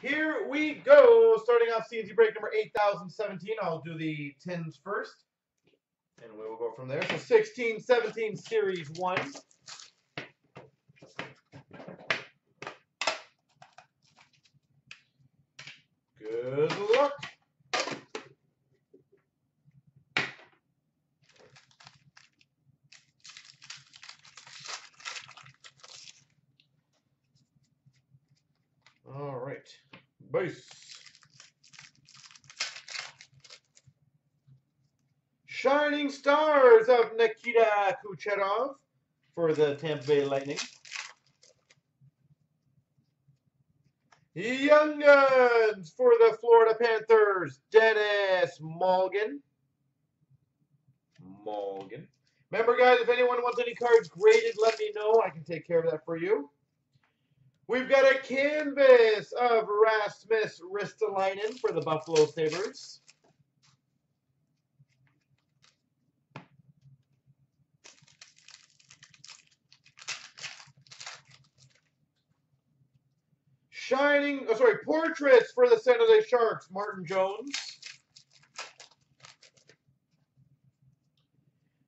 Here we go. Starting off CNC break number 8017. I'll do the 10s first, and we will go from there. So 16, 17, Series 1. Good luck. All right. Base. Shining Stars of Nikita Kucherov for the Tampa Bay Lightning. Young Guns for the Florida Panthers, Dennis Mulligan. Remember, guys, if anyone wants any cards graded, let me know. I can take care of that for you. We've got a canvas of Rasmus Ristolainen for the Buffalo Sabres. Shining, oh sorry, portraits for the San Jose Sharks, Martin Jones.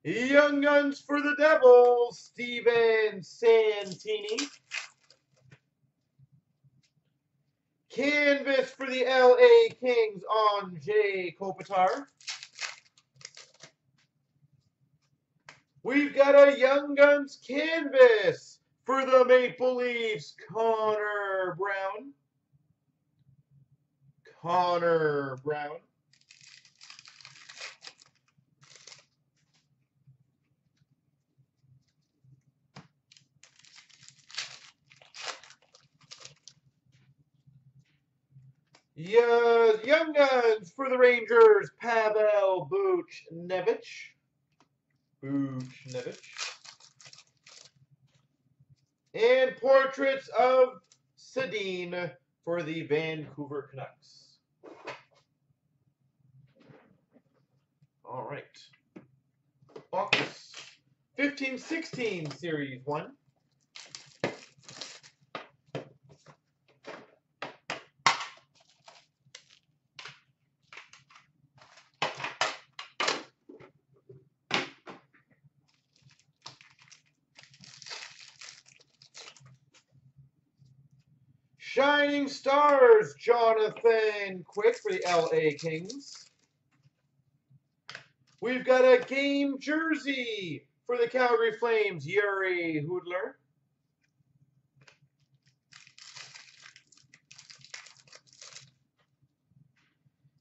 Young Guns for the Devils, Steven Santini. Canvas for the LA Kings, Anze Kopitar. We've got a Young Guns canvas for the Maple Leafs, Connor Brown. Yeah, Young Guns for the Rangers, Pavel Buchnevich. And portraits of Sedin for the Vancouver Canucks. All right. Box 15-16 Series 1. Shining Stars, Jonathan Quick for the LA Kings. We've got a game jersey for the Calgary Flames, Yuri Hudler.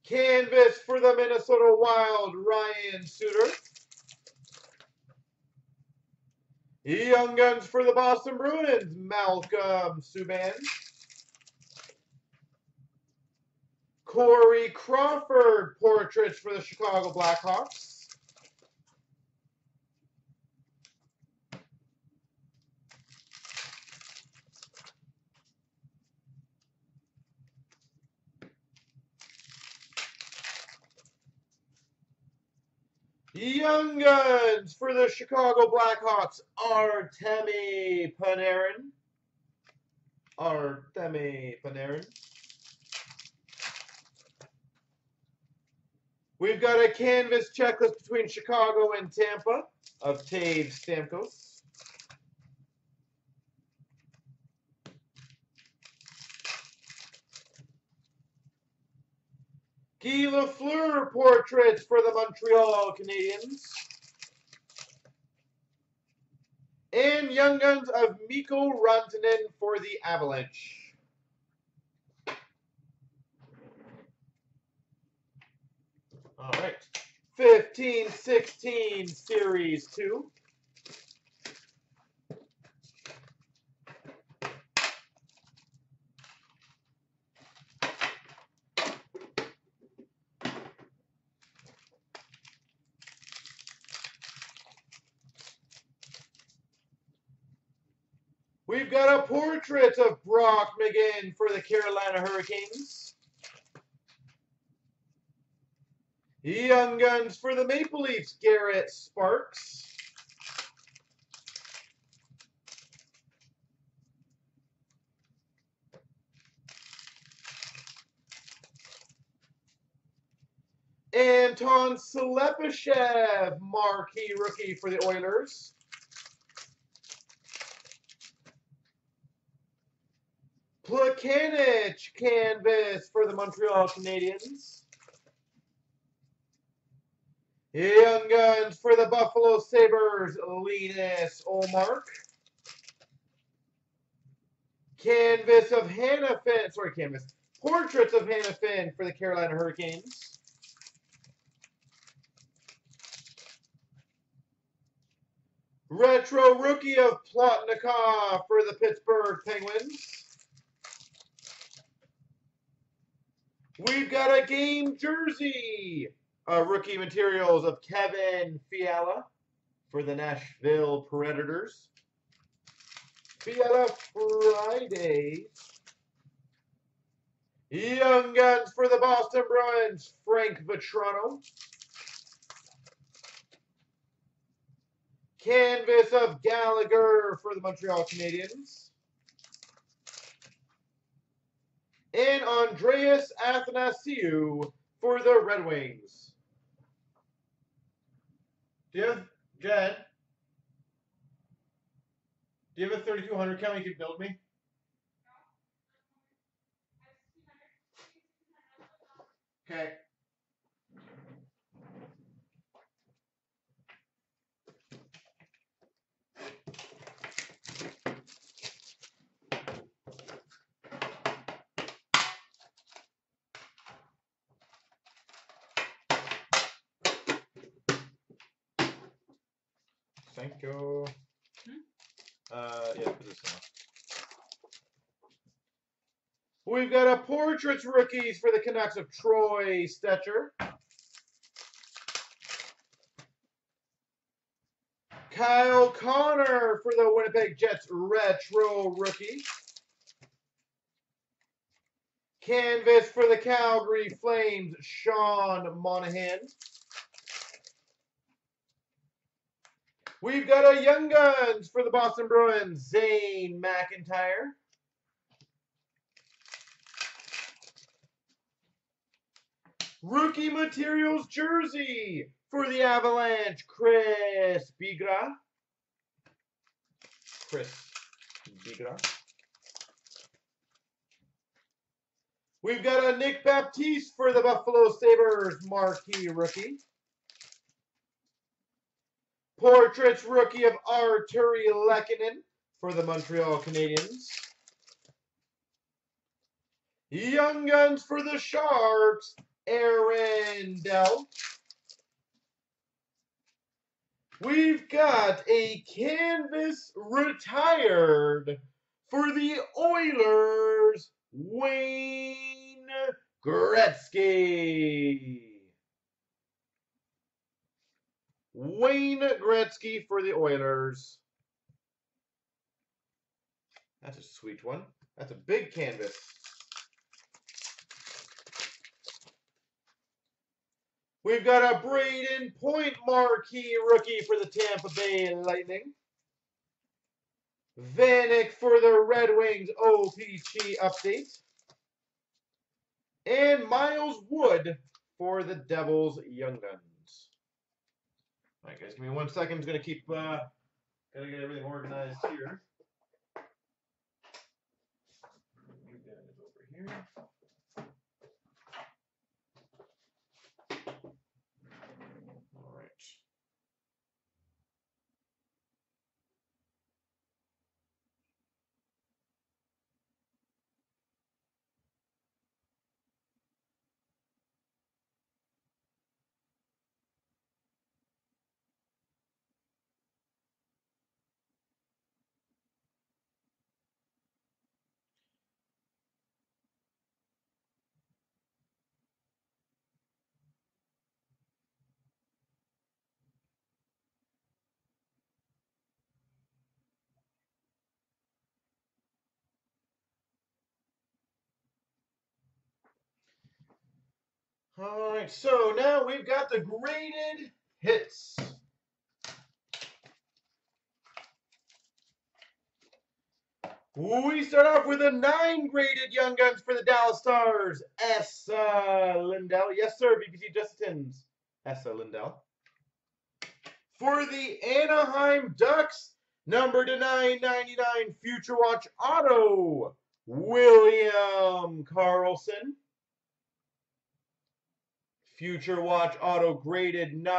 Canvas for the Minnesota Wild, Ryan Suter. Young Guns for the Boston Bruins, Malcolm Subban. Corey Crawford portraits for the Chicago Blackhawks. Young Guns for the Chicago Blackhawks, Artemi Panarin. We've got a canvas checklist between Chicago and Tampa of Tave Stamkos. Guy Lafleur portraits for the Montreal Canadiens. And Young Guns of Mikko Rantanen for the Avalanche. All right, 15-16 Series 2. We've got a portrait of Brock McGinn for the Carolina Hurricanes. Young Guns for the Maple Leafs, Garrett Sparks. Anton Slepyshev, marquee rookie for the Oilers. Plakanich canvas for the Montreal Canadiens. Young Guns for the Buffalo Sabres, Linus Ullmark. Canvas of Hannah Finn, sorry, canvas. Portraits of Hannah Finn for the Carolina Hurricanes. Retro rookie of Pastrnak for the Pittsburgh Penguins. We've got a game jersey, rookie materials of Kevin Fiala for the Nashville Predators. Fiala Friday. Young Guns for the Boston Bruins, Frank Vetrano. Canvas of Gallagher for the Montreal Canadiens. And Andreas Athanasiou for the Red Wings. Do you have, Jed? Do you have a 3,200 count you can build me? Okay. Thank you. Yeah, put this on. We've got a Portraits Rookies for the Canucks of Troy Stetcher. Kyle Connor for the Winnipeg Jets Retro Rookie. Canvas for the Calgary Flames, Sean Monahan. We've got a Young Guns for the Boston Bruins, Zane McIntyre. Rookie Materials jersey for the Avalanche, Chris Bigra. We've got a Nick Baptiste for the Buffalo Sabres, marquee rookie. Portraits rookie of Artturi Lehkonen for the Montreal Canadiens. Young Guns for the Sharks, Arendelle. We've got a canvas retired for the Oilers, Wayne Gretzky. Wayne Gretzky for the Oilers. That's a sweet one. That's a big canvas. We've got a Braden Point marquee rookie for the Tampa Bay Lightning. Vanek for the Red Wings OPG update. And Miles Wood for the Devils Young Guns. All right, guys, give me 1 second. I'm just going to keep, got to get everything organized here. Move that over here. All right. All right, so now we've got the graded hits. We start off with a 9 graded Young Guns for the Dallas Stars. Lindell. Yes, sir. BBC Justin's. Lindell. For the Anaheim Ducks, number to 999, Future Watch Auto, William Carlson. Future Watch Auto graded 9,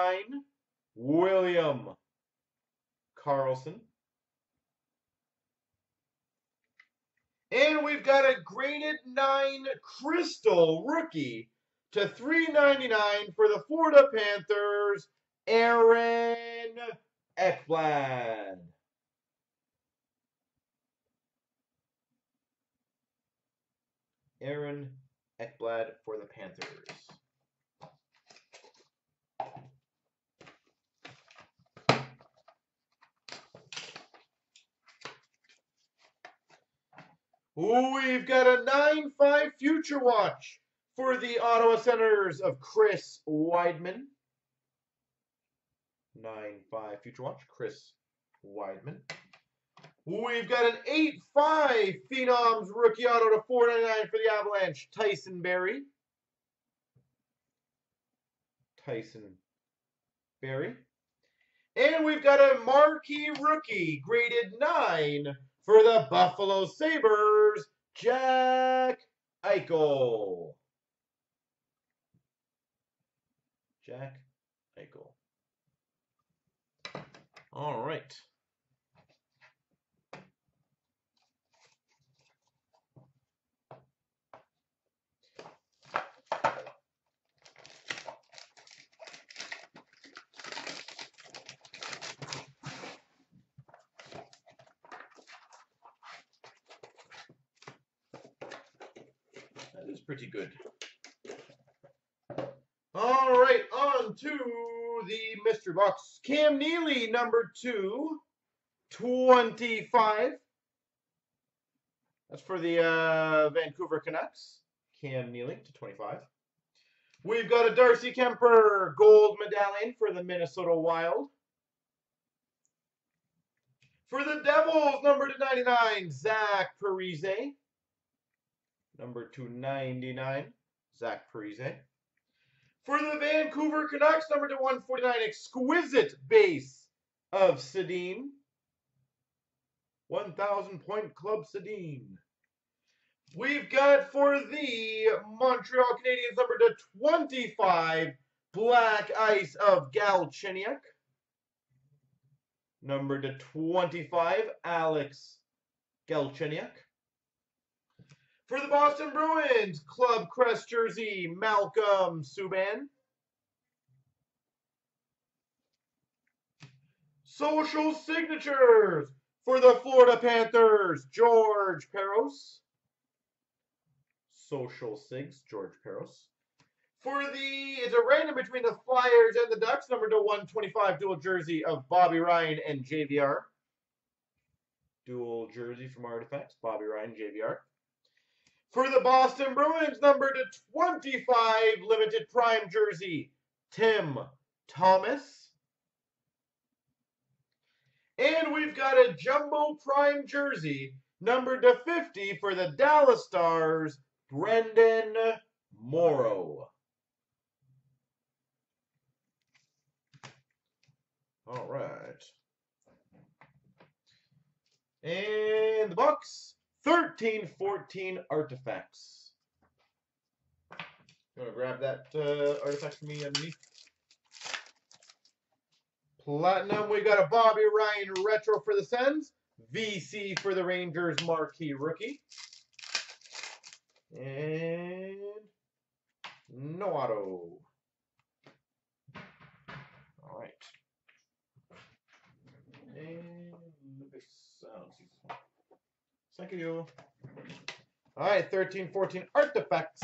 William Carlson. And we've got a graded 9 Crystal rookie to 399 for the Florida Panthers, Aaron Ekblad. Aaron Ekblad for the Panthers. We've got a 9.5 Future Watch for the Ottawa Senators of Chris Wideman. 9.5 Future Watch, Chris Wideman. We've got an 8.5 Phenoms Rookie Auto to 499 for the Avalanche, Tyson Berry. Tyson Berry. And we've got a Marquee Rookie, graded 9, for the Buffalo Sabres, Jack Eichel. Jack Eichel. All right. Pretty good. All right, on to the mystery box. Cam Neely, number 225. That's for the Vancouver Canucks. Cam Neely to 25. We've got a Darcy Kemper gold medallion for the Minnesota Wild. For the Devils, number 299, Zach Parise. Number 299, Zach Parise. For the Vancouver Canucks, number 149, exquisite base of Sedin. 1,000-point club Sedin. We've got for the Montreal Canadiens, number 25, black ice of Galchenyuk. Number 25, Alex Galchenyuk. For the Boston Bruins, Club Crest jersey, Malcolm Subban. Social signatures for the Florida Panthers, George Parros. Social sigs, George Parros. For the, it's a random between the Flyers and the Ducks, number 125 dual jersey of Bobby Ryan and JVR. Dual jersey from Artifacts, Bobby Ryan, JVR. For the Boston Bruins, number 25, limited prime jersey, Tim Thomas. And we've got a jumbo prime jersey, number 50 for the Dallas Stars, Brendan Morrow. All right. And the box. 1314 Artifacts. You want to grab that artifact for me underneath? Platinum, we got a Bobby Ryan retro for the Sens. VC for the Rangers, marquee rookie. And no auto. All right. And this sounds good. Thank you. All right, 1314 Artifacts.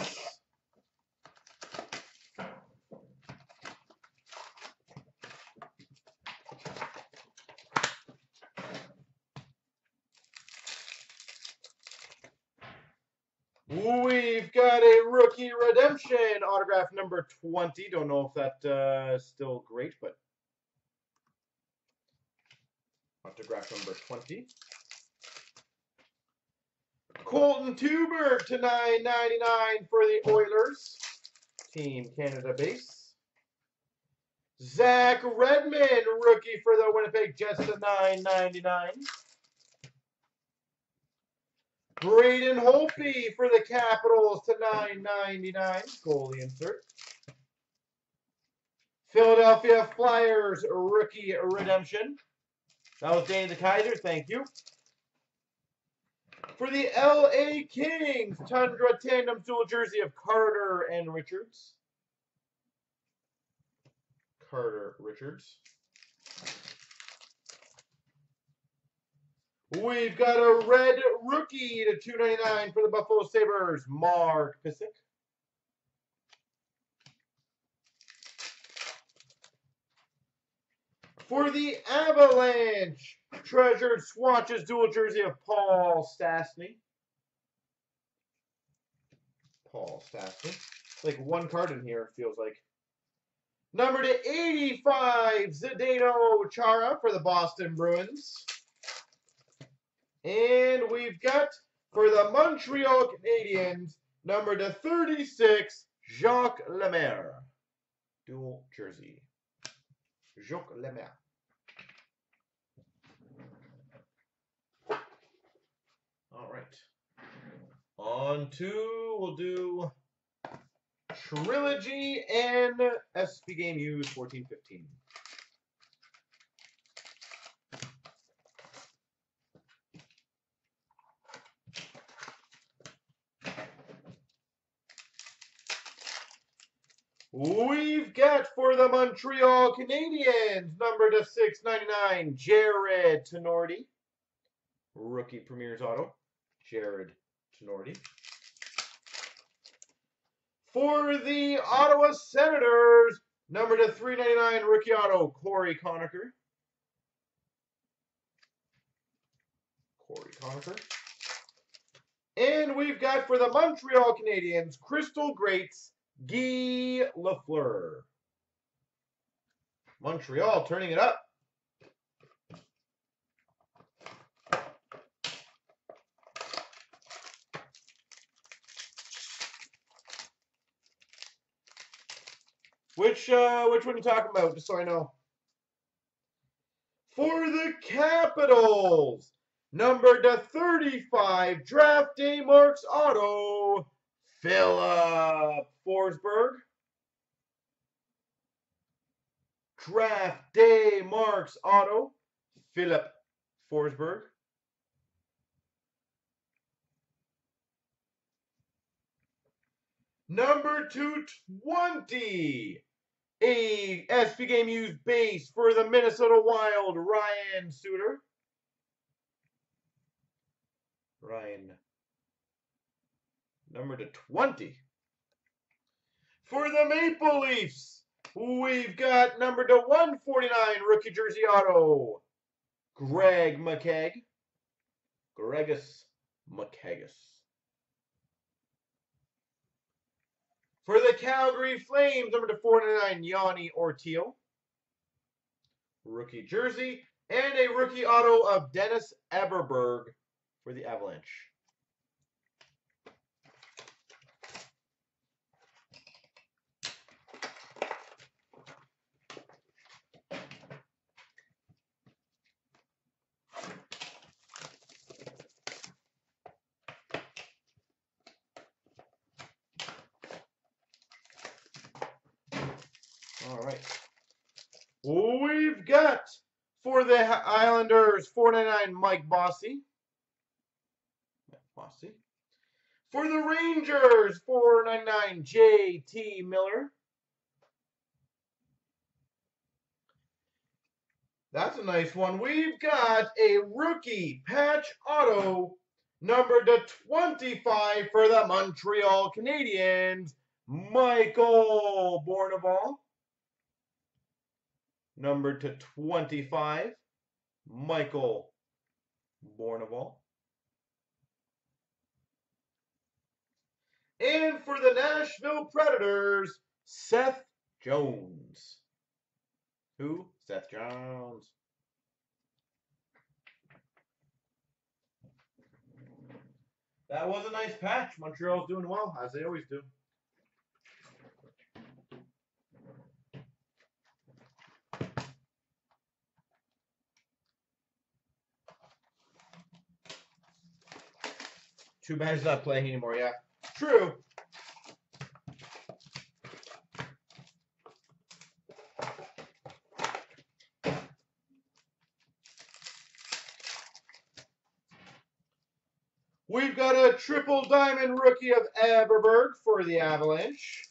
We've got a Rookie Redemption autograph number 20. Don't know if that is still great, but autograph number 20. Colton Tuber to $9.99 for the Oilers. Team Canada base. Zach Redmond, rookie for the Winnipeg Jets to $9.99. Braden Holtby for the Capitals to $9.99. Goalie insert. Philadelphia Flyers, rookie redemption. That was Danny the Kaiser, thank you. For the LA Kings, Tundra Tandem Dual Jersey of Carter and Richards. Carter Richards. We've got a red rookie to $2.99 for the Buffalo Sabres, Mark Pysyk. For the Avalanche, Treasured Swatches Dual Jersey of Paul Stastny. Paul Stastny. Like one card in here, it feels like. Number to 85, Zdeno Chara for the Boston Bruins. And we've got, for the Montreal Canadiens, number to 36, Jacques Lemaire. Dual Jersey. Jacques Lemaire. All right. On to, we'll do Trilogy and SB Game Use 1415. We've got for the Montreal Canadiens, number to 699, Jared Tinordi. Rookie Premier's Auto, Jared Tinordi. For the Ottawa Senators, number to 399, Rookie Auto, Corey Conacher. Corey Conacher. And we've got for the Montreal Canadiens, Crystal Greats, Guy Lafleur. Montreal turning it up. Which one are you talking about? Just so I know. For the Capitals, number to 35, Draft Day Marks Auto, Philip Forsberg. Draft Day Marks Auto, Philip Forsberg. Number 220, a SB Game Used base for the Minnesota Wild, Ryan Suter. Ryan. Number to 20. For the Maple Leafs, we've got number to 149, rookie jersey auto, Greg McKegg. Gregus McKeggus. For the Calgary Flames, number to 499, Yanni Orteal. Rookie jersey. And a rookie auto of Dennis Everberg for the Avalanche. All right. We've got for the Islanders 499, Mike Bossy. Mike Bossy. For the Rangers 499, J.T. Miller. That's a nice one. We've got a rookie patch auto numbered to 25 for the Montreal Canadiens, Michael Bournival. Number to 25, Michael Bournival. And for the Nashville Predators, Seth Jones. Who? Seth Jones. That was a nice patch. Montreal's doing well, as they always do. Too bad he's not playing anymore, yeah. True. We've got a triple diamond rookie of Everberg for the Avalanche.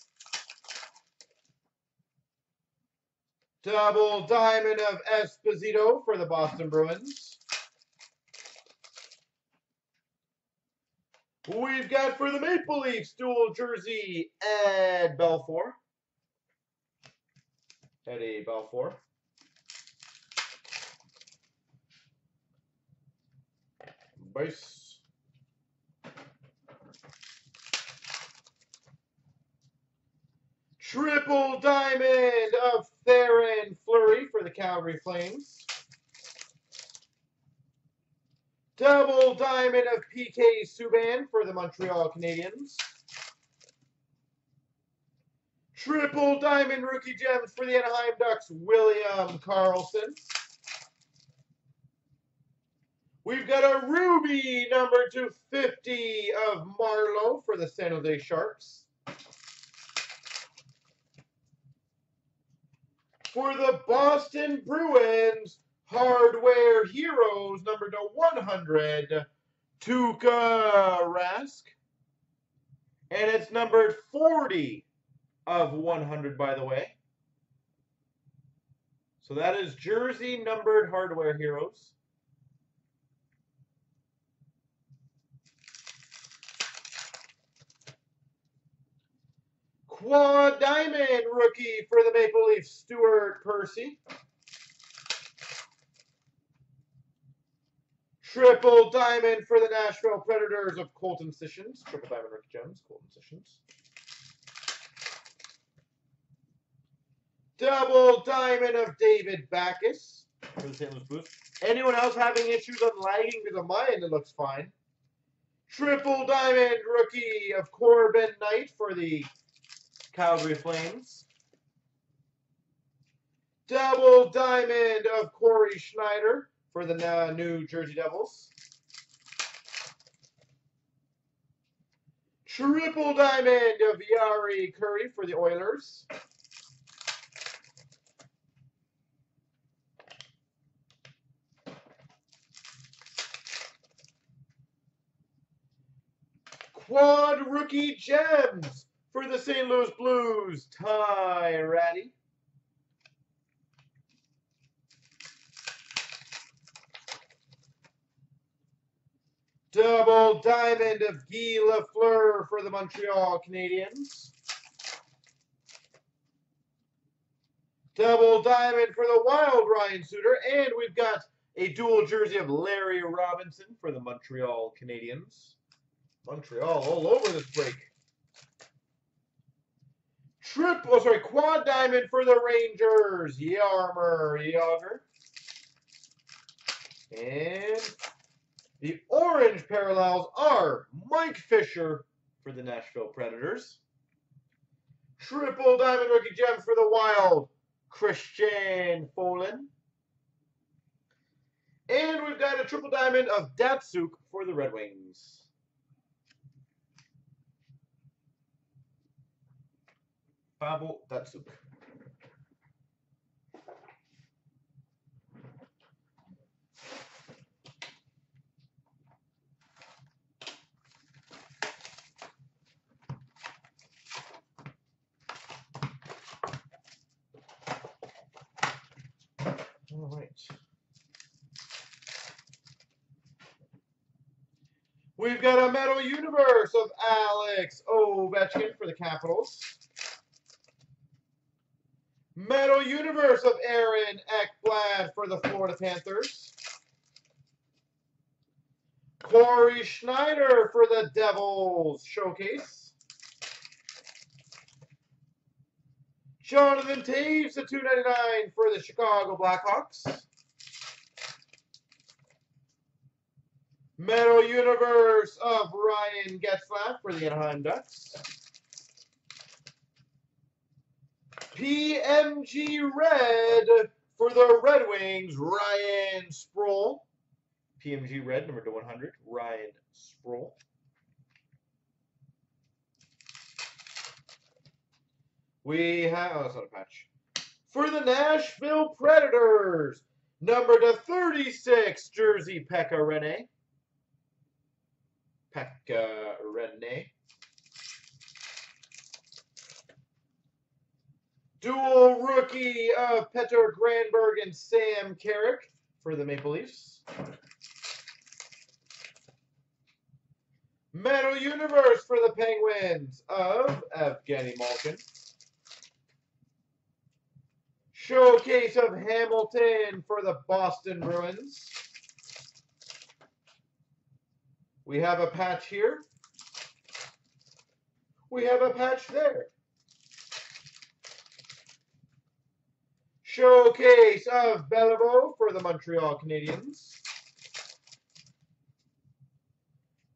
Double diamond of Esposito for the Boston Bruins. We've got for the Maple Leafs dual jersey Eddie Belfour. Base. Triple diamond of Theron Fleury for the Calgary Flames. Double diamond of PK Subban for the Montreal Canadiens. Triple diamond rookie gems for the Anaheim Ducks, William Carlson. We've got a ruby number 250 of Marlowe for the San Jose Sharks. For the Boston Bruins, Hardware Heroes, number to 100, Tuukka Rask. And it's numbered 40 of 100, by the way. So that is jersey numbered Hardware Heroes. Quad diamond rookie for the Maple Leafs, Stuart Percy. Triple diamond for the Nashville Predators of Colton Sissons. Triple diamond rookie gems, Colton Sissons. Double diamond of David Backes for the St. Louis Blues. Anyone else having issues on lagging? Because on my end it looks fine. Triple diamond rookie of Corbin Knight for the Calgary Flames. Double diamond of Corey Schneider for the New Jersey Devils. Triple diamond of Yari Kurri for the Oilers. Quad rookie gems for the St. Louis Blues, Ty Ratty. Double diamond of Guy Lafleur for the Montreal Canadiens. Double diamond for the Wild, Ryan Suter. And we've got a dual jersey of Larry Robinson for the Montreal Canadiens. Montreal all over this break. Quad diamond for the Rangers, Yager. And the orange parallels are Mike Fisher for the Nashville Predators. Triple diamond rookie gems for the Wild, Christian Folin. And we've got a triple diamond of Datsyuk for the Red Wings. Datsyuk. All right. We've got a Metal Universe of Alex Ovechkin for the Capitals. Metal Universe of Aaron Ekblad for the Florida Panthers. Corey Schneider for the Devils Showcase. Jonathan Taves to $2.99 for the Chicago Blackhawks. Metal Universe of Ryan Getzlaf for the Anaheim Ducks. PMG Red for the Red Wings, Ryan Sproul. PMG Red, number 2/100, Ryan Sproul. We have, oh, that's not a patch. For the Nashville Predators, number 2/36, jersey, Pekka Rinne. Dual rookie of Petter Granberg and Sam Kerrick for the Maple Leafs. Metal Universe for the Penguins of Evgeny Malkin. Showcase of Hamilton for the Boston Bruins. We have a patch here. We have a patch there. Showcase of Beliveau for the Montreal Canadiens.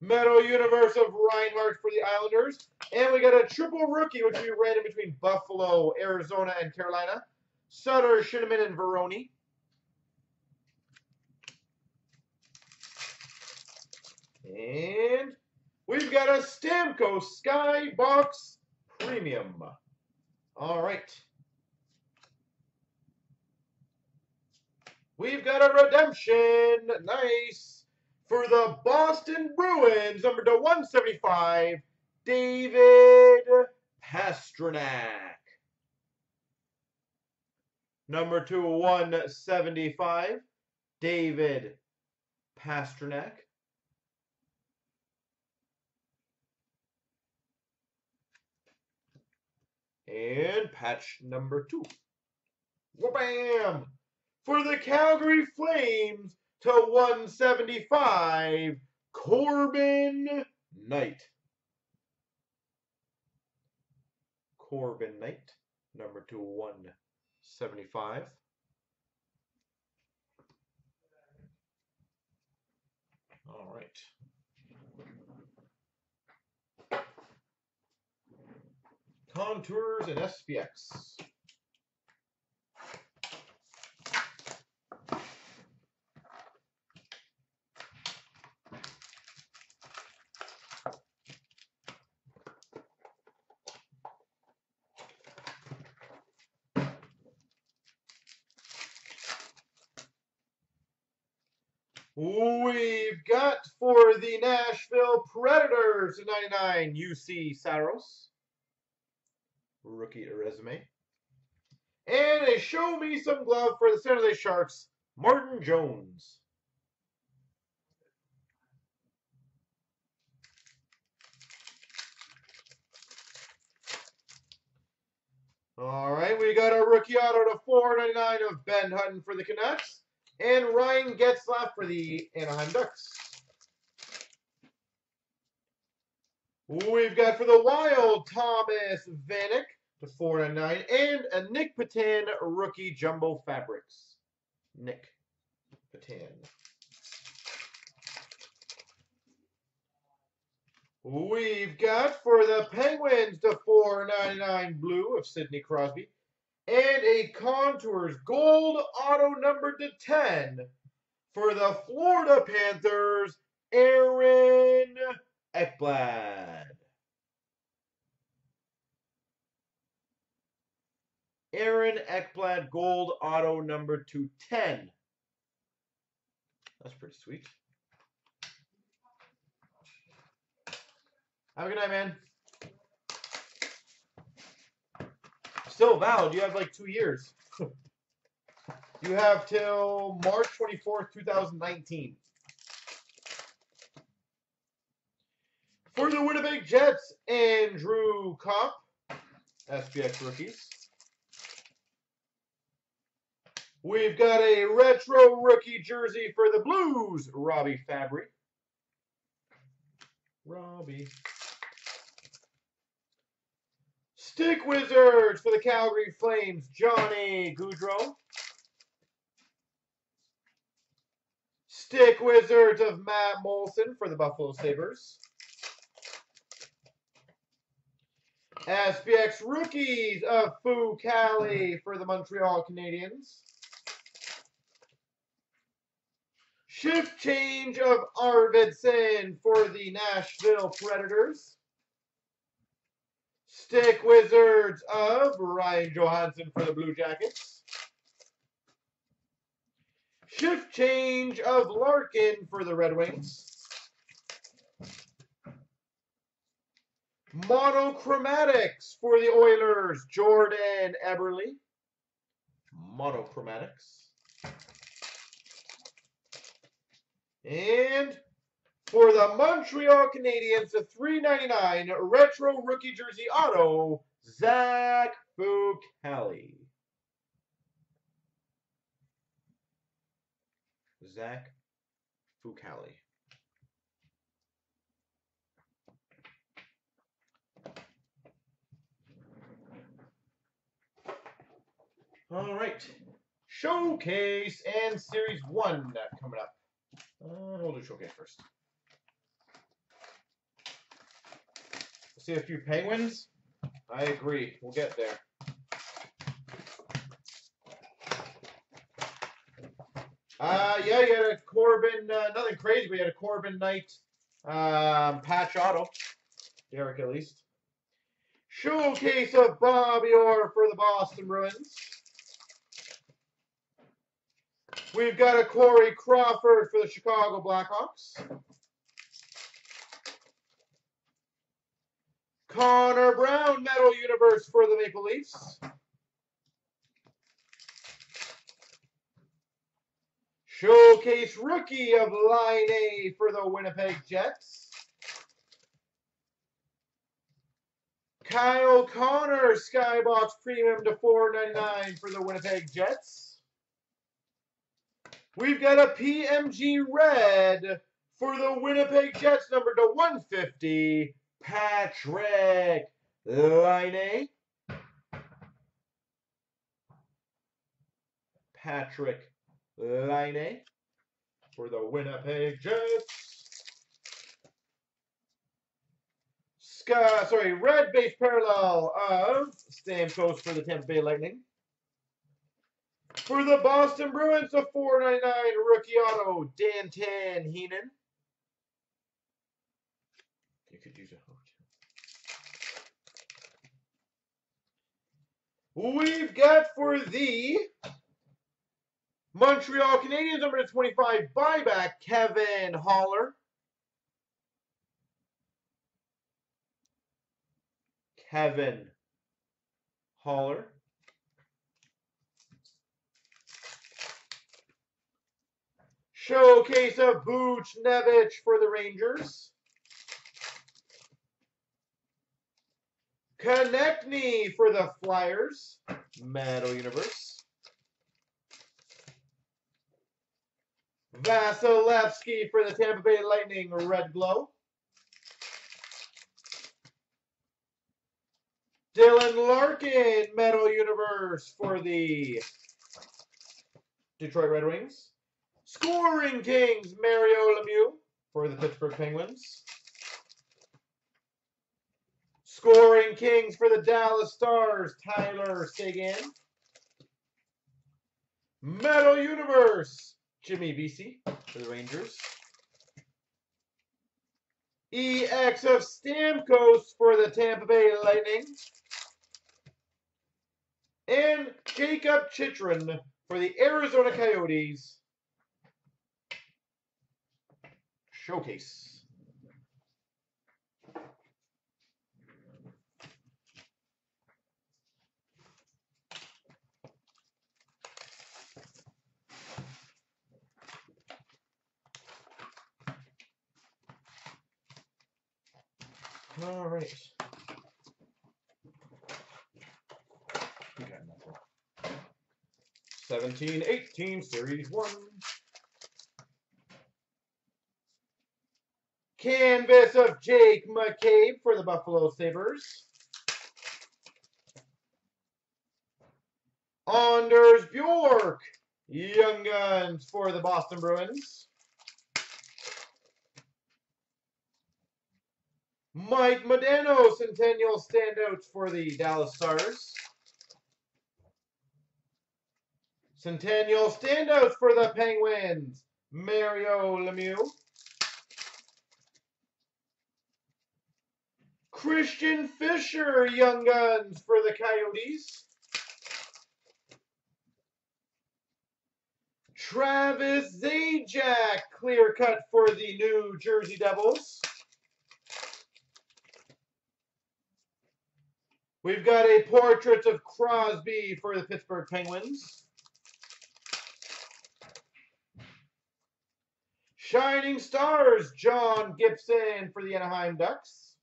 Metal Universe of Reinhardt for the Islanders. And we got a triple rookie, which we ran in between Buffalo, Arizona, and Carolina. Sutter, Shinneman, and Veroni. And we've got a Stamkos Skybox Premium. All right. We've got a redemption. Nice. For the Boston Bruins, number 2/175, David Pastrnak. Number 2/175, David Pastrnak. And patch number 2. Wha-bam! For the Calgary Flames, 2/175, Corbin Knight. Corbin Knight, number 2/175. All right. Contours and SPX. We've got for the Nashville Predators, 99, UC Saros. Rookie resume. And a show me some glove for the San Jose Sharks, Martin Jones. All right, we got a rookie auto to 4/99 of Ben Hutton for the Canucks. And Ryan Getzlaf for the Anaheim Ducks. We've got for the Wild, Thomas Vanek to 4/99, and a Nick Patan rookie jumbo fabrics. Nick Patan. We've got for the Penguins to 4/99 blue of Sidney Crosby. And a Contours gold auto numbered to 10 for the Florida Panthers, Aaron Ekblad. Aaron Ekblad gold auto numbered to 10. That's pretty sweet. Have a good night, man. Still valid. You have like 2 years. You have till March 24th, 2019. For the Winnipeg Jets, Andrew Kopp, SPX rookies. We've got a retro rookie jersey for the Blues, Robbie Fabry. Robbie. Stick Wizards for the Calgary Flames, Johnny Gaudreau. Stick Wizards of Matt Molson for the Buffalo Sabres. SPX Rookies of Fu Cali for the Montreal Canadiens. Shift Change of Arvidsson for the Nashville Predators. Stick Wizards of Ryan Johansson for the Blue Jackets. Shift Change of Larkin for the Red Wings. Monochromatics for the Oilers, Jordan Eberle. Monochromatics. And for the Montreal Canadiens, the $3.99 retro rookie jersey auto, Zach Fucali. Zach Fucali. All right, Showcase and Series 1 coming up. We'll do Showcase first. See a few Penguins? I agree. We'll get there. Yeah, you had a Corbin, nothing crazy, but you had a Corbin Knight patch auto. Derek, at least. Showcase of Bobby Orr for the Boston Bruins. We've got a Corey Crawford for the Chicago Blackhawks. Connor Brown, Metal Universe for the Maple Leafs. Showcase Rookie of Line A for the Winnipeg Jets. Kyle Connor, Skybox Premium to $4.99 for the Winnipeg Jets. We've got a PMG Red for the Winnipeg Jets, number to 150, Patrick Laine. Patrick Laine for the Winnipeg Jets. Red base parallel of Stamkos for the Tampa Bay Lightning. For the Boston Bruins, the $4.99 rookie auto, Danton Heinen. You could use a hotel. We've got for the Montreal Canadiens, number 25, buyback, Kevin Holler. Kevin Holler. Showcase of Buchnevich for the Rangers. Konechny for the Flyers. Metal Universe. Vasilevsky for the Tampa Bay Lightning. Red Glow. Dylan Larkin. Metal Universe for the Detroit Red Wings. Scoring Kings, Mario Lemieux for the Pittsburgh Penguins. Scoring Kings for the Dallas Stars, Tyler Seguin. Metal Universe, Jimmy Vesey for the Rangers. EX of Stamkos for the Tampa Bay Lightning. And Jacob Chitrin for the Arizona Coyotes. Showcase. All right. We got nothing. 17-18 Series 1. Canvas of Jake McCabe for the Buffalo Sabres. Anders Bjork, Young Guns for the Boston Bruins. Mike Modano, Centennial standouts for the Dallas Stars. Centennial standouts for the Penguins, Mario Lemieux. Christian Fisher, Young Guns for the Coyotes. Travis Zajac, clear cut for the New Jersey Devils. We've got a portrait of Crosby for the Pittsburgh Penguins. Shining Stars, John Gibson for the Anaheim Ducks.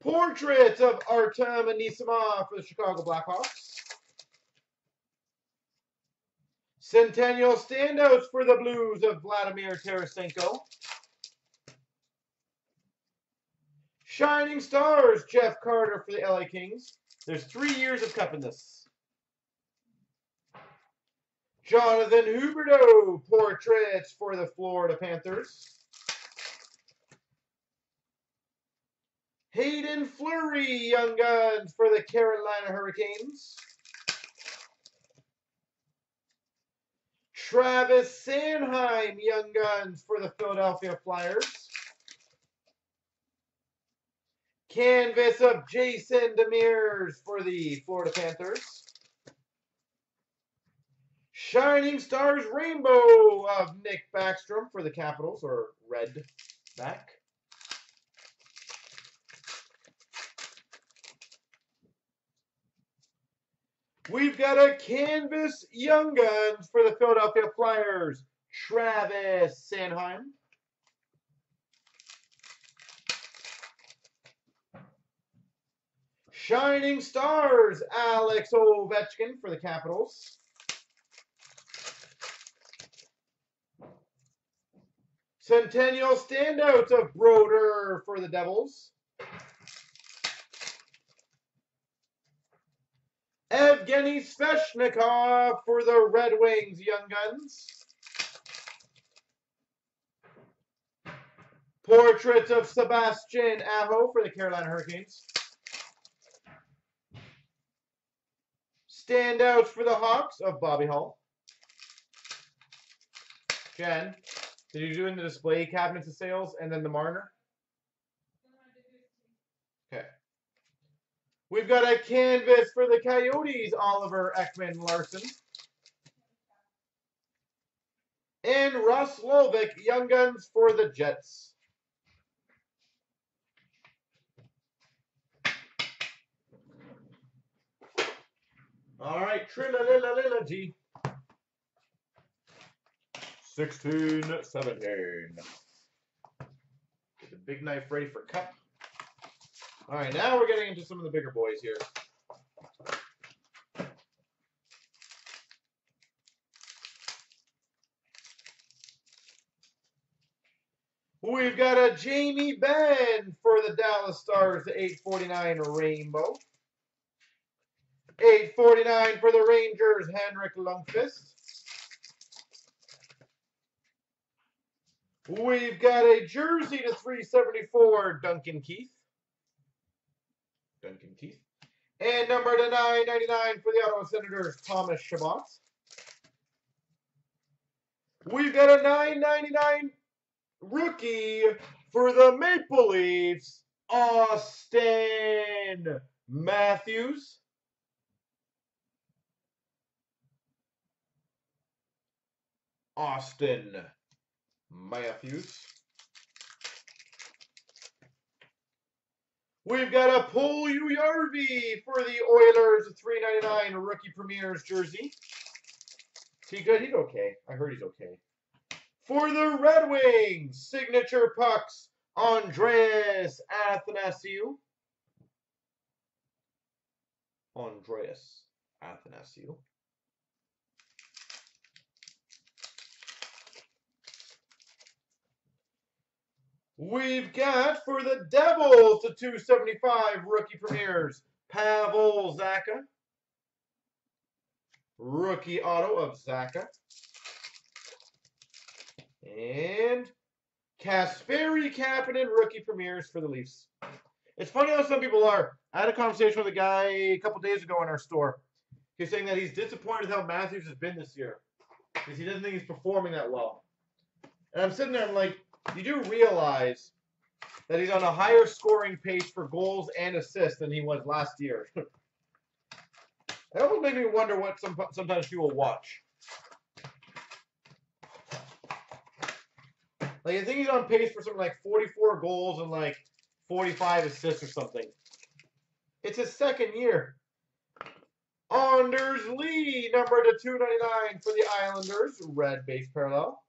Portrait of Artem Anisimov for the Chicago Blackhawks. Centennial standouts for the Blues of Vladimir Tarasenko. Shining Stars, Jeff Carter for the LA Kings. There's 3 years of cup in this. Jonathan Huberdeau, portraits for the Florida Panthers. Hayden Fleury, Young Guns for the Carolina Hurricanes. Travis Sanheim, Young Guns for the Philadelphia Flyers. Canvas of Jason Demers for the Florida Panthers. Shining Stars Rainbow of Nick Backstrom for the Capitals, or Red Back. We've got a Canvas Young Guns for the Philadelphia Flyers, Travis Sanheim. Shining Stars, Alex Ovechkin for the Capitals. Centennial standouts of Broder for the Devils. Evgeny Svechnikov for the Red Wings, Young Guns. Portraits of Sebastian Aho for the Carolina Hurricanes. Standouts for the Hawks of Bobby Hull. Jen, did you do in the display cabinets of sales and then the Marner? Okay. We've got a canvas for the Coyotes, Oliver Ekman Larson. And Ross Lovick, Young Guns for the Jets. All right, Trilla-lilla-lilla-G. 16-17. Get the big knife ready for cup. All right, now we're getting into some of the bigger boys here. We've got a Jamie Benn for the Dallas Stars, the 849 Rainbow. 849 for the Rangers, Henrik Lundqvist. We've got a jersey to 374, Duncan Keith. Duncan Keith. And number to 999 for the Ottawa Senators, Thomas Chabot. We've got a 999 rookie for the Maple Leafs, Austin Matthews. Austin Matthews. We've got a Paul Ujärvi for the Oilers, $3.99 rookie premier's jersey. Is he good? He's okay. I heard he's okay. For the Red Wings, signature pucks, Andreas Athanasiou. Andreas Athanasiou. We've got for the Devils the 275 rookie premieres, Pavel Zacha. Rookie auto of Zacha. And Kasperi Kapanen, rookie premieres for the Leafs. It's funny how some people are. I had a conversation with a guy a couple days ago in our store. He's saying that he's disappointed with how Matthews has been this year, because he doesn't think he's performing that well. And I'm sitting there, I'm like, you do realize that he's on a higher scoring pace for goals and assists than he was last year. It almost makes me wonder what sometimes people watch. Like, I think he's on pace for something like 44 goals and like 45 assists or something. It's his second year. Anders Lee, number /299 for the Islanders, red base parallel.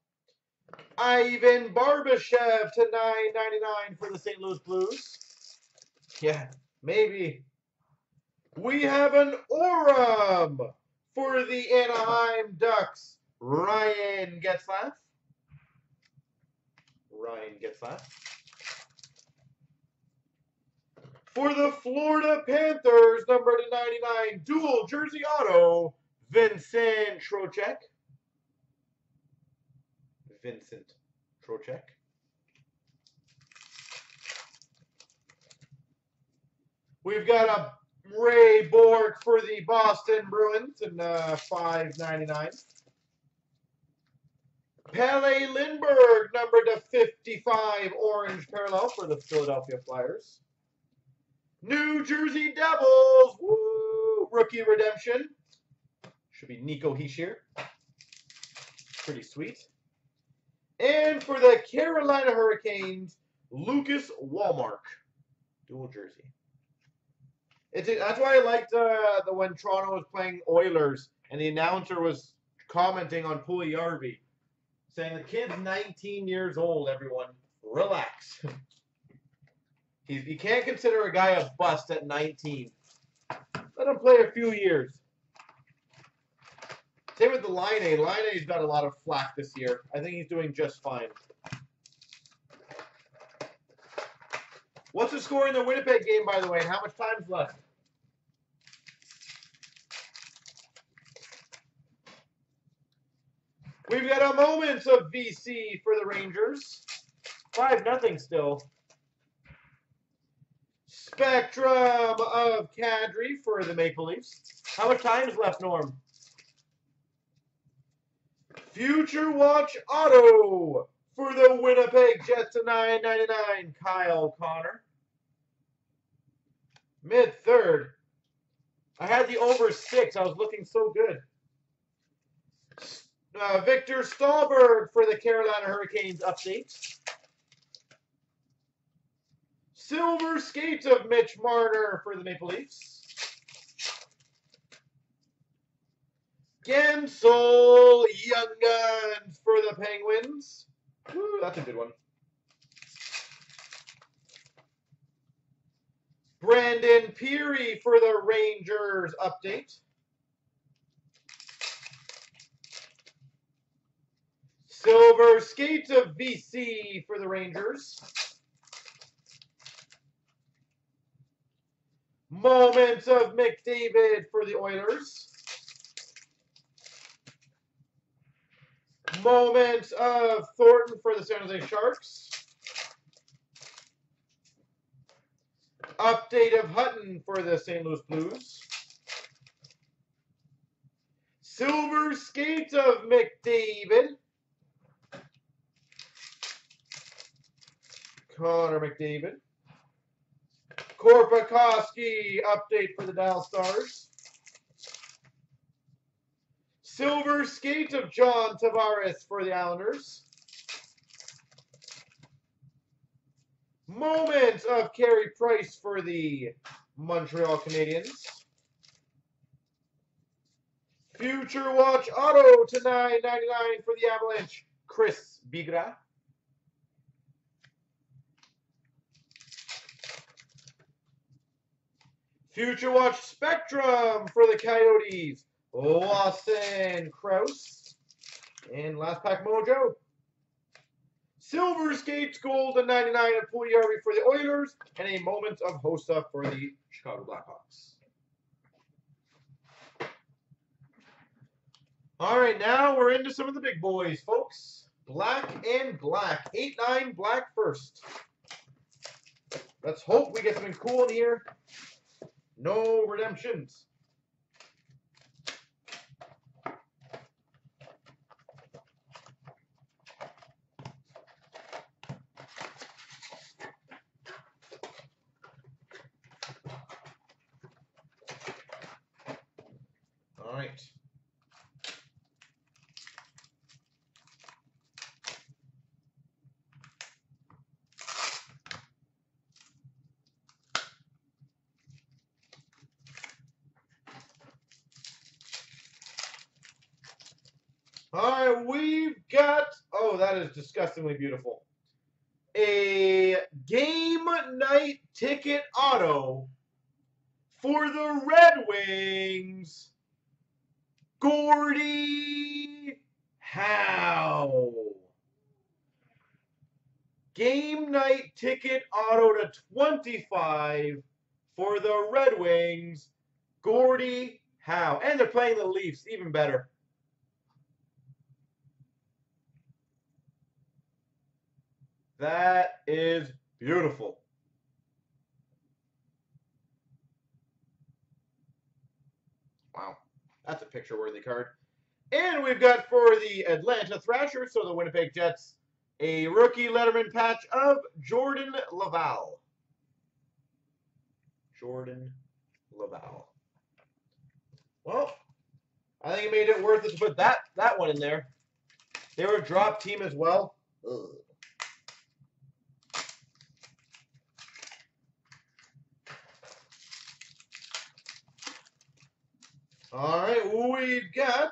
Ivan Barbashev /999 for the St. Louis Blues. Yeah, maybe. We have an Orem for the Anaheim Ducks, Ryan Getzlaf. Ryan Getzlaf. For the Florida Panthers, number /99, dual jersey auto, Vincent Trocheck. Vincent Trocheck. We've got a Ray Bork for the Boston Bruins in $5.99. Pelle Lindbergh, number /55, orange parallel for the Philadelphia Flyers. New Jersey Devils, woo, rookie redemption. Should be Nico Hischier. Pretty sweet. And for the Carolina Hurricanes, Lucas Walmark, dual jersey. That's why I liked the when Toronto was playing Oilers and the announcer was commenting on Puljujarvi, saying the kid's 19 years old. Everyone, relax. You can't consider a guy a bust at 19. Let him play a few years. Same with the Line A. Line A's got a lot of flack this year. I think he's doing just fine. What's the score in the Winnipeg game, by the way, and how much time's left? We've got a Moments of VC for the Rangers. 5-0 still. Spectrum of Kadri for the Maple Leafs. How much time's left, Norm? Future Watch Auto for the Winnipeg Jets /999, Kyle Connor. Mid-third. I had the over 6. I was looking so good. Victor Stahlberg for the Carolina Hurricanes update. Silver Skates of Mitch Marner for the Maple Leafs. Gensel Young Guns for the Penguins. Woo, that's a good one. Brandon Peary for the Rangers update. Silver Skates of VC for the Rangers. Moments of McDavid for the Oilers. Moments of Thornton for the San Jose Sharks. Update of Hutton for the St. Louis Blues. Silver Skates of McDavid. Connor McDavid. Korpikoski update for the Dallas Stars. Silver Skates of John Tavares for the Islanders. Moments of Carey Price for the Montreal Canadiens. Future Watch Auto /999 for the Avalanche, Chris Bigra. Future Watch Spectrum for the Coyotes, Lawson Krause. And Last Pack Mojo. Silver Skates Gold /99 of Puljujarvi for the Oilers. And a Moment of Hossa for the Chicago Blackhawks. All right, now we're into some of the big boys, folks. Black and black. 8-9 black first. Let's hope we get something cool in here. No redemptions. All right. We've got, oh, that is disgustingly beautiful. A game night ticket auto for the Red Wings, Gordie Howe. Game night ticket auto to 25 for the Red Wings, Gordie Howe. And they're playing the Leafs, even better. That is beautiful. Wow. That's a picture-worthy card. And we've got for the Atlanta Thrashers, so the Winnipeg Jets, a rookie letterman patch of Jordan Laval. Jordan Laval. Well, I think it made it worth it to put that one in there. They were a drop team as well. Ugh. All right, we've got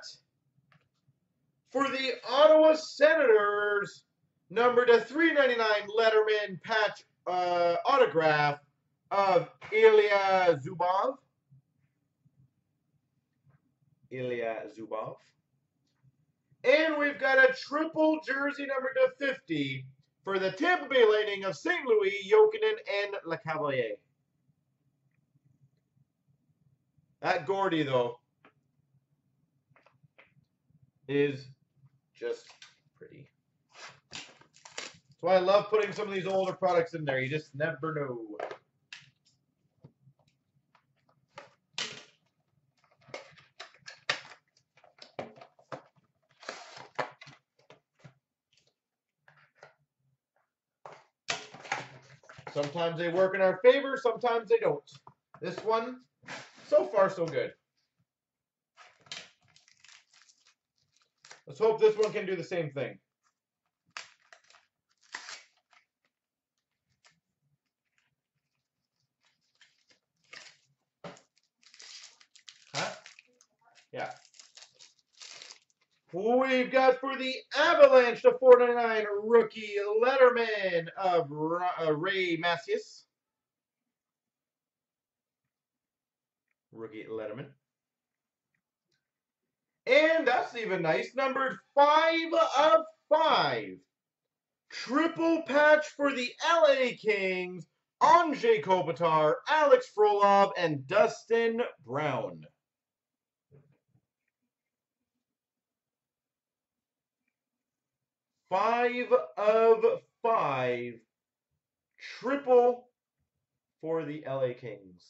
for the Ottawa Senators, number to 399 letterman patch autograph of Ilya Zubov. Ilya Zubov. And we've got a triple jersey number to 50 for the Tampa Bay Lightning of St. Louis, Jokinen, and LeCavalier. That Gordie, though, is just pretty. That's why I love putting some of these older products in there. You just never know. Sometimes they work in our favor, sometimes they don't. This one, so far so good. Let's hope this one can do the same thing. Huh? Yeah. We've got for the Avalanche the 499 rookie letterman of Ray Macias. Rookie letterman. And that's even nice. Numbered 5 of 5. Triple patch for the LA Kings. Andrei Kopitar, Alex Frolov, and Dustin Brown. Five of five. Triple for the LA Kings.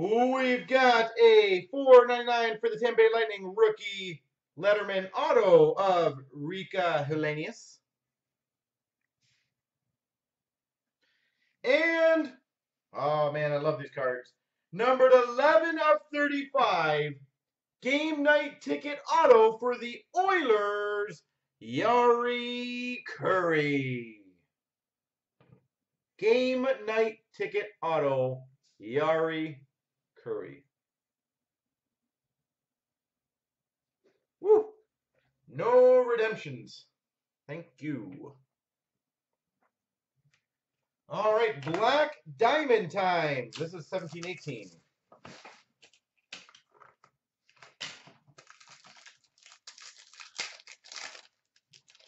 We've got a 499 for the Tampa Bay Lightning rookie letterman auto of Riikka Hellenius. And, oh man, I love these cards. Numbered 11 of 35, game night ticket auto for the Oilers, Jari Kurri. Game night ticket auto, Jari Kurri. Woo! No redemptions. Thank you. All right, Black Diamond time. This is 17-18.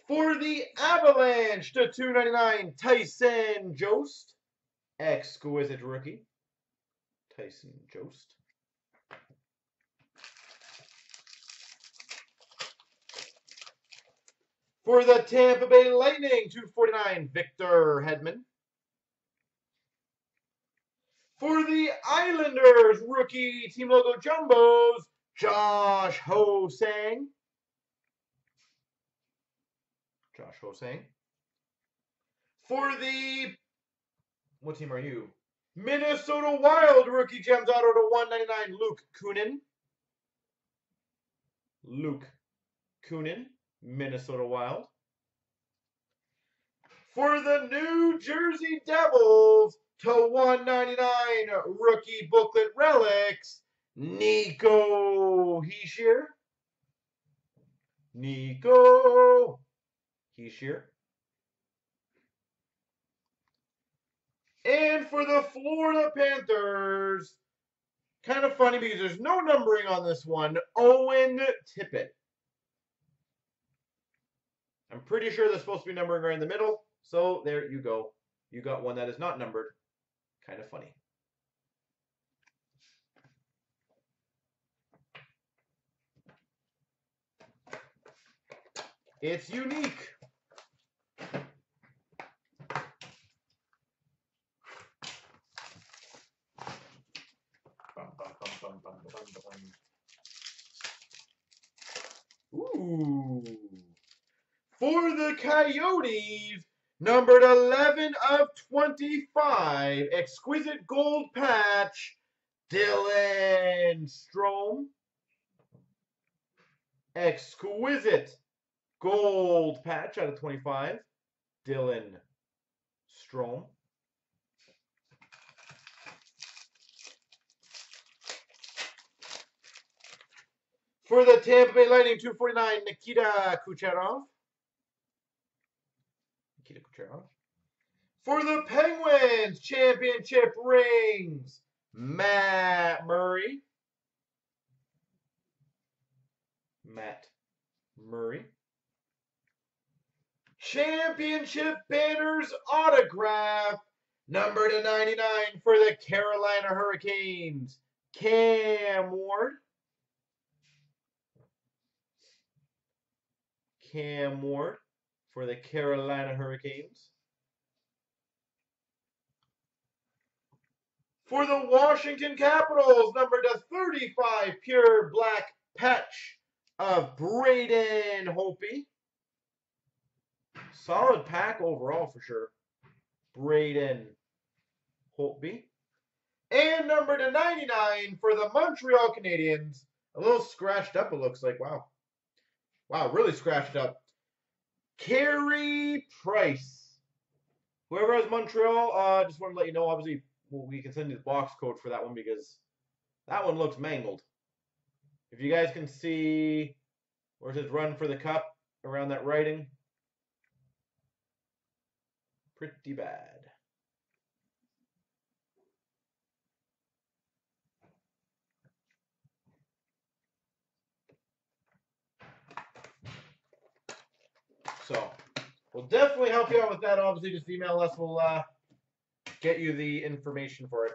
For the Avalanche to 299, Tyson Jost. Exquisite rookie. Tyson Jost. For the Tampa Bay Lightning, 249, Victor Hedman. For the Islanders, rookie team logo jumbos, Josh Hosang. Josh Hosang. For the, what team are you? Minnesota Wild, rookie gems auto to 199, Luke Kunin. Luke Kunin, Minnesota Wild. For the New Jersey Devils, to 199, rookie booklet relics, Nico Hischier. Nico Hischier. And for the Florida Panthers, kind of funny because there's no numbering on this one, Owen Tippett. I'm pretty sure there's supposed to be numbering right in the middle, so there you go. You got one that is not numbered. Kind of funny. It's unique. Ooh. For the Coyotes, numbered 11 of 25, exquisite gold patch, Dylan Strome. Exquisite gold patch out of 25, Dylan Strome. For the Tampa Bay Lightning, 249, Nikita Kucherov. For the Penguins, championship rings, Matt Murray. Matt Murray. Championship banners autograph, number to 99 for the Carolina Hurricanes, Cam Ward. Cam Ward. For the Carolina Hurricanes. For the Washington Capitals, number to 35, pure black patch of Braden Holtby. Solid pack overall for sure. Braden Holtby. And number to 99 for the Montreal Canadiens. A little scratched up, it looks like. Wow. Wow, really scratched up. Carey Price. Whoever has Montreal, just want to let you know, obviously, we can send you the box code for that one because that one looks mangled. If you guys can see where's his run for the cup around that writing. Pretty bad. So, we'll definitely help you out with that. Obviously, just email us. We'll get you the information for it.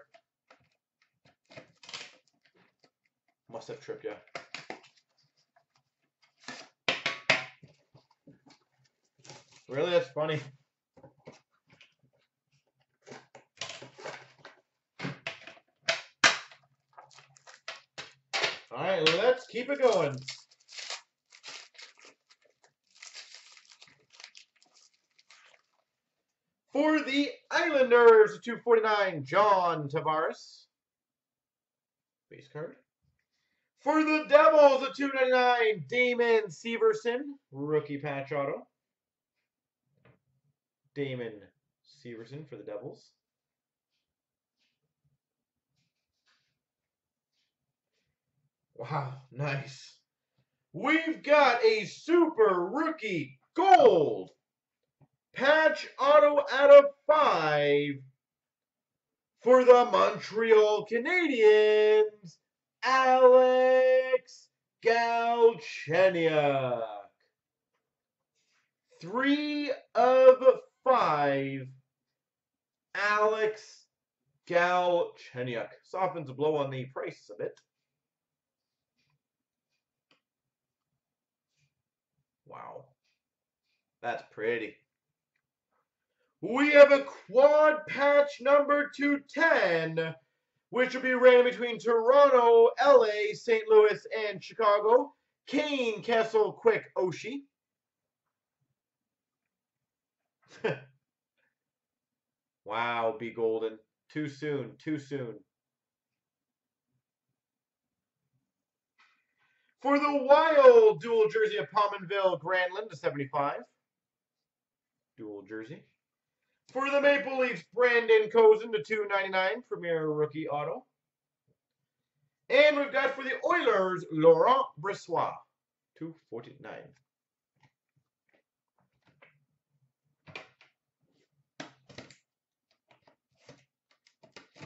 Must have tripped you. Really? That's funny. All right, let's keep it going. For the Islanders, 249, John Tavares. Base card. For the Devils, 299, Damon Severson. Rookie patch auto. Damon Severson for the Devils. Wow, nice. We've got a super rookie gold patch auto out of 5 for the Montreal Canadiens, Alex Galchenyuk. 3 of 5, Alex Galchenyuk. Softens a blow on the price a bit. Wow. That's pretty. We have a quad patch number 210, which will be random between Toronto, LA, St. Louis, and Chicago. Kane, Kessel, Quick, Oshie. Wow, B. Golden. Too soon, too soon. For the Wild, dual jersey of Pominville, Granlund /75. Dual jersey. For the Maple Leafs, Brandon Cozen /299, Premier Rookie Auto. And we've got for the Oilers, Laurent Bressois, /249.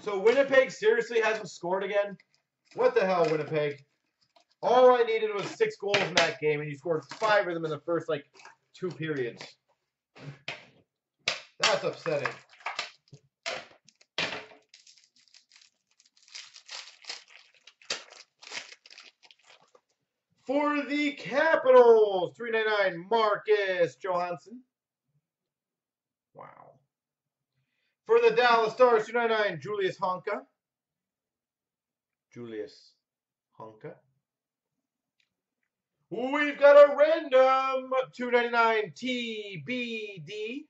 So Winnipeg seriously hasn't scored again? What the hell, Winnipeg? All I needed was 6 goals in that game, and you scored 5 of them in the first, like, 2 periods. That's upsetting. For the Capitals, /399, Marcus Johansson. Wow. For the Dallas Stars, /299, Julius Honka. Julius Honka. We've got a random /299 TBD.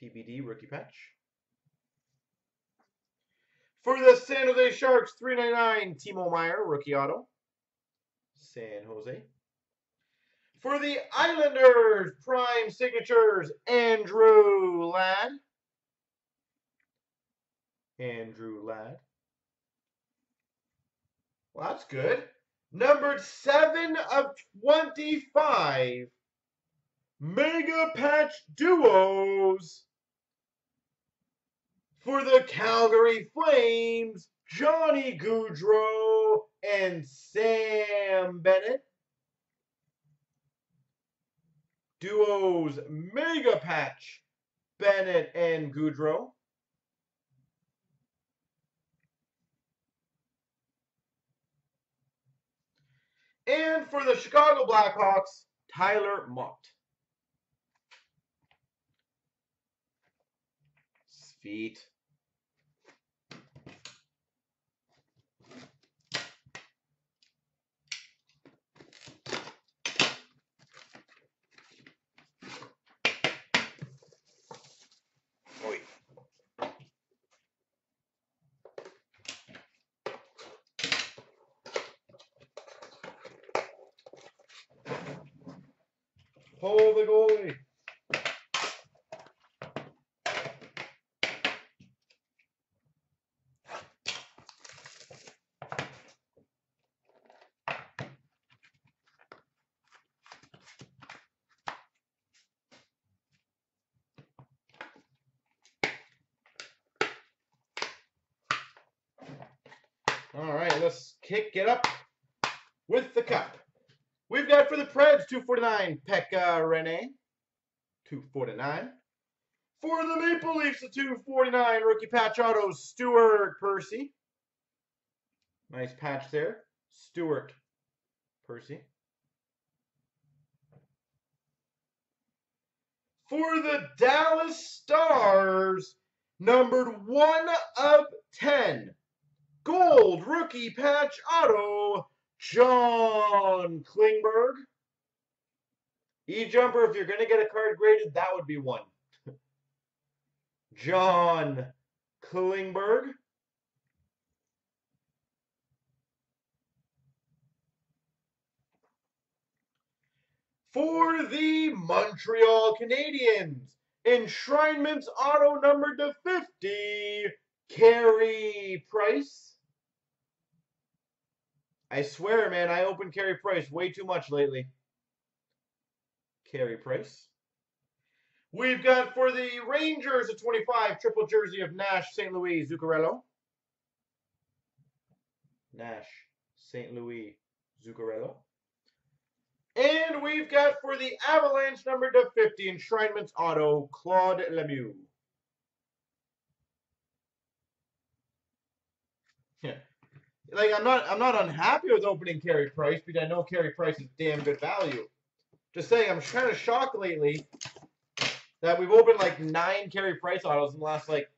TBD rookie patch. For the San Jose Sharks, /399 Timo Meier, rookie auto. San Jose. For the Islanders, prime signatures, Andrew Ladd. Andrew Ladd. Well, that's good. Numbered 7 of 25. Mega Patch Duos for the Calgary Flames, Johnny Gaudreau and Sam Bennett. Duos Mega Patch, Bennett and Gaudreau. And for the Chicago Blackhawks, Tyler Mott. Feet. Hold the goalie. All right, let's kick it up with the cup. We've got for the Preds, /249, Pekka Rinne, /249. For the Maple Leafs, the /249, rookie patch auto, Stuart Percy. Nice patch there, Stuart Percy. For the Dallas Stars, numbered 1 of 10. Gold rookie patch auto, John Klingberg. E-Jumper, if you're going to get a card graded, that would be one. John Klingberg. For the Montreal Canadiens, enshrinements auto numbered /50, Carey Price. I swear, man, I open Carey Price way too much lately. Carey Price. We've got for the Rangers a 25 triple jersey of Nash, St. Louis, Zuccarello. Nash, St. Louis, Zuccarello. And we've got for the Avalanche number /50 enshrinements auto, Claude Lemieux. Yeah. Like I'm not unhappy with opening Carey Price because I know Carey Price is damn good value. Just saying, I'm kind of shocked lately that we've opened like 9 Carey Price autos in the last like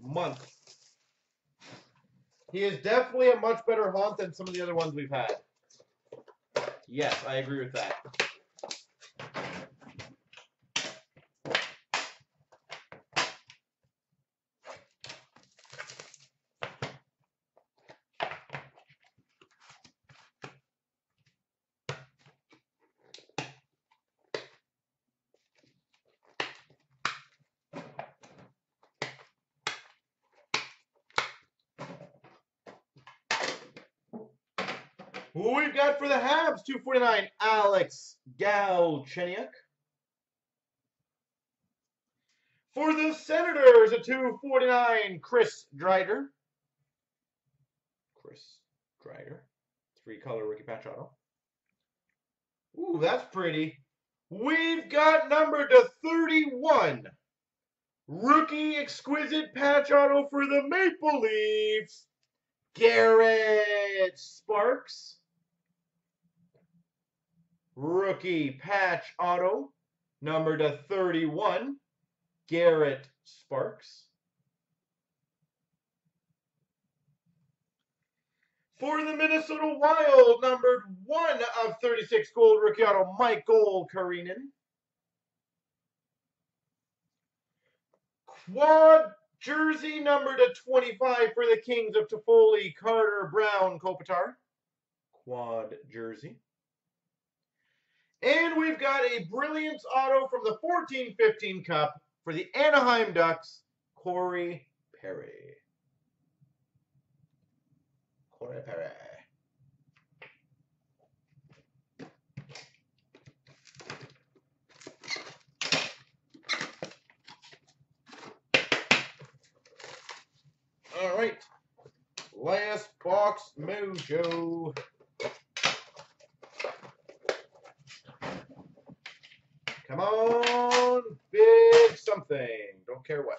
month. He is definitely a much better haunt than some of the other ones we've had. Yes, I agree with that. Who we've got for the Habs, 249, Alex Galchenyuk. For the Senators, a 249, Chris Driedger. Chris Driedger. 3-color rookie patch auto. Ooh, that's pretty. We've got number /31. Rookie exquisite patch auto for the Maple Leafs. Garrett Sparks. Rookie patch auto, number /31, Garrett Sparks. For the Minnesota Wild, numbered 1/36 gold rookie auto, Michael Karinen. Quad jersey number /25 for the Kings of Toffoli, Carter Brown Kopitar. Quad jersey. And we've got a brilliance auto from the 14-15 Cup for the Anaheim Ducks, Corey Perry. Corey Perry. All right. Last box, Mojo. Come on, big something. Don't care what.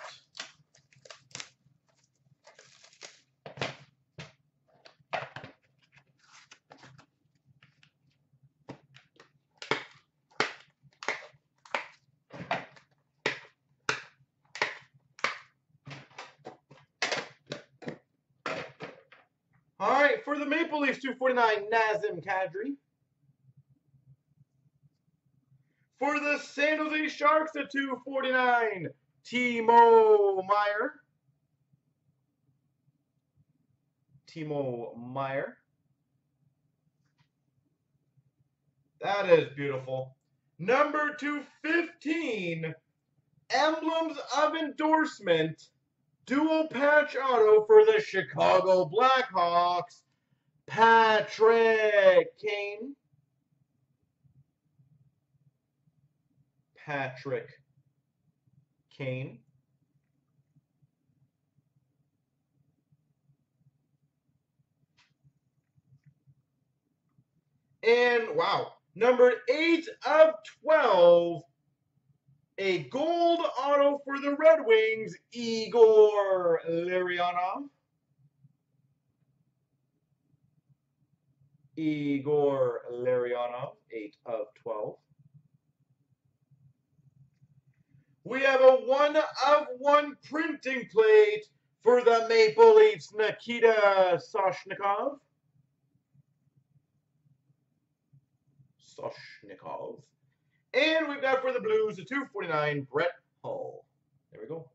All right, for the Maple Leafs, 249, Nazem Kadri. For the San Jose Sharks, the 249, Timo Meier. Timo Meier. That is beautiful. Number /215, Emblems of Endorsement, dual patch auto for the Chicago Blackhawks, Patrick Kane. Patrick Kane. And wow, number 8/12, a gold auto for the Red Wings, Igor Larionov. Igor Larionov, 8/12. We have a 1/1 printing plate for the Maple Leafs, Nikita Soshnikov. And we've got for the Blues, a 249, Brett Hull. There we go.